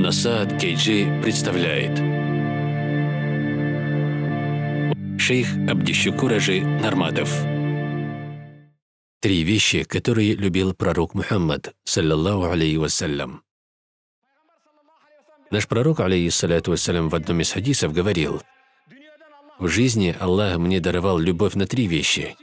Насад Кейджи представляет Шейх Абдишукур ажы Нарматов. Три вещи, которые любил пророк Мухаммад, саллаллаху алейхи вассалям. Наш пророк, алейхиссалату вассалям, в одном из хадисов говорил: «В жизни Аллах мне даровал любовь на три вещи».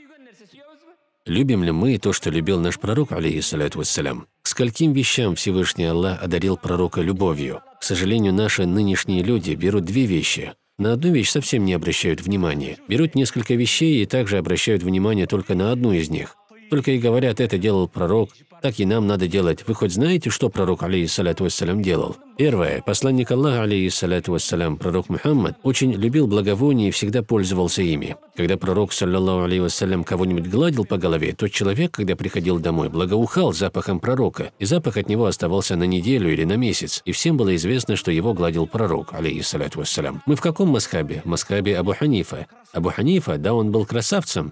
Любим ли мы то, что любил наш пророк, алейхиссалату вассалям? К скольким вещам Всевышний Аллах одарил пророка любовью? К сожалению, наши нынешние люди берут две вещи. На одну вещь совсем не обращают внимания. Берут несколько вещей и также обращают внимание только на одну из них. Только и говорят: это делал пророк, так и нам надо делать. Вы хоть знаете, что пророк, алейхиссалату вассалям, делал? Первое. Посланник Аллаха, алейхиссалату вассалям, пророк Мухаммад, очень любил благовония и всегда пользовался ими. Когда пророк, саллаллаху алейхи вассалям, кого-нибудь гладил по голове, тот человек, когда приходил домой, благоухал запахом пророка, и запах от него оставался на неделю или на месяц, и всем было известно, что его гладил пророк, алейхиссалату вассалям. Мы в каком мазхабе? В мазхабе Абу Ханифа. Абу Ханифа, да, он был красавцем.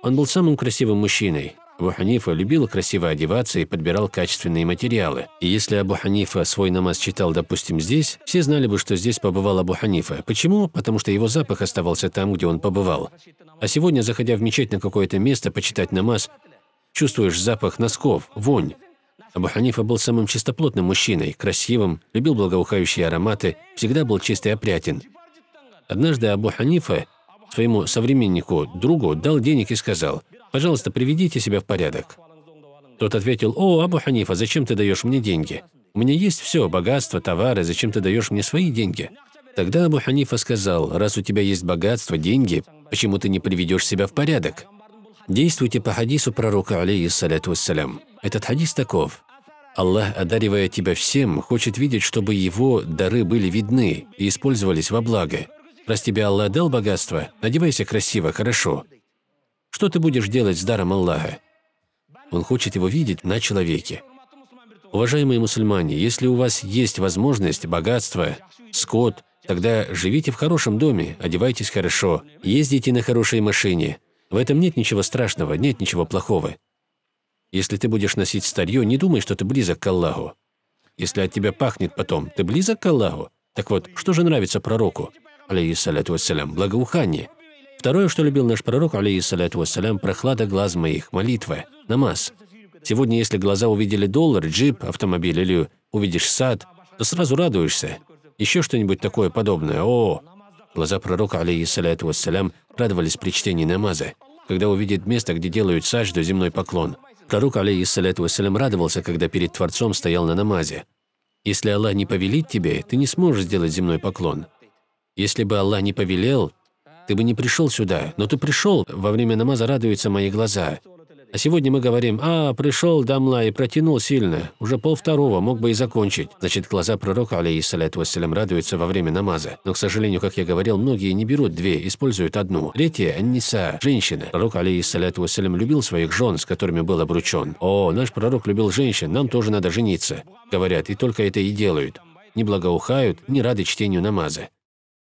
Он был самым красивым мужчиной. Абу Ханифа любил красиво одеваться и подбирал качественные материалы. И если Абу Ханифа свой намаз читал, допустим, здесь, все знали бы, что здесь побывал Абу Ханифа. Почему? Потому что его запах оставался там, где он побывал. А сегодня, заходя в мечеть на какое-то место почитать намаз, чувствуешь запах носков, вонь. Абу Ханифа был самым чистоплотным мужчиной, красивым, любил благоухающие ароматы, всегда был чист и опрятен. Однажды Абу Ханифа своему современнику, другу, дал денег и сказал: «Пожалуйста, приведите себя в порядок». Тот ответил: «О, Абу Ханифа, зачем ты даешь мне деньги? У меня есть все, богатство, товары, зачем ты даешь мне свои деньги?» Тогда Абу Ханифа сказал: «Раз у тебя есть богатство, деньги, почему ты не приведешь себя в порядок? Действуйте по хадису пророка, алейхиссалату вассалям». Этот хадис таков: «Аллах, одаривая тебя всем, хочет видеть, чтобы его дары были видны и использовались во благо. Раз тебе Аллах дал богатство, одевайся красиво, хорошо. Что ты будешь делать с даром Аллаха? Он хочет его видеть на человеке». Уважаемые мусульмане, если у вас есть возможность, богатство, скот, тогда живите в хорошем доме, одевайтесь хорошо, ездите на хорошей машине. В этом нет ничего страшного, нет ничего плохого. Если ты будешь носить старье, не думай, что ты близок к Аллаху. Если от тебя пахнет потом, ты близок к Аллаху? Так вот, что же нравится пророку, алейхиссалату вассалям? Благоухание. Второе, что любил наш пророк, алейхиссалату вассалям, — прохлада глаз моих, молитва, намаз. Сегодня, если глаза увидели доллар, джип, автомобиль или увидишь сад, то сразу радуешься. Еще что-нибудь такое подобное. О! Глаза пророка, алейхиссалату вассалям, радовались при чтении намаза. Когда увидит место, где делают сажду, земной поклон. Пророк, алейхиссалату вассалям, радовался, когда перед Творцом стоял на намазе. Если Аллах не повелит тебе, ты не сможешь сделать земной поклон. Если бы Аллах не повелел, ты бы не пришел сюда, но ты пришел, во время намаза радуются мои глаза. А сегодня мы говорим: «А, пришел дамла и протянул сильно, уже полвторого, мог бы и закончить». Значит, глаза пророка, алейхиссалату вассалям, радуются во время намаза. Но, к сожалению, как я говорил, многие не берут две, используют одну. Третья — ан-ниса, женщина. Пророк, алейхиссалату вассалям, любил своих жен, с которыми был обручен. «О, наш пророк любил женщин, нам тоже надо жениться», — говорят, и только это и делают. Не благоухают, не рады чтению намаза.